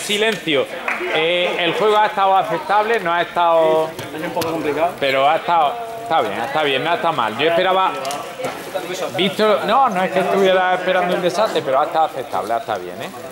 Silencio. El juego ha estado aceptable, no ha estado... Es un poco complicado. Pero ha estado... está bien, no ha estado mal. Yo esperaba... Visto... No, no es que estuviera esperando un desastre, pero ha estado aceptable, ha estado bien, ¿eh?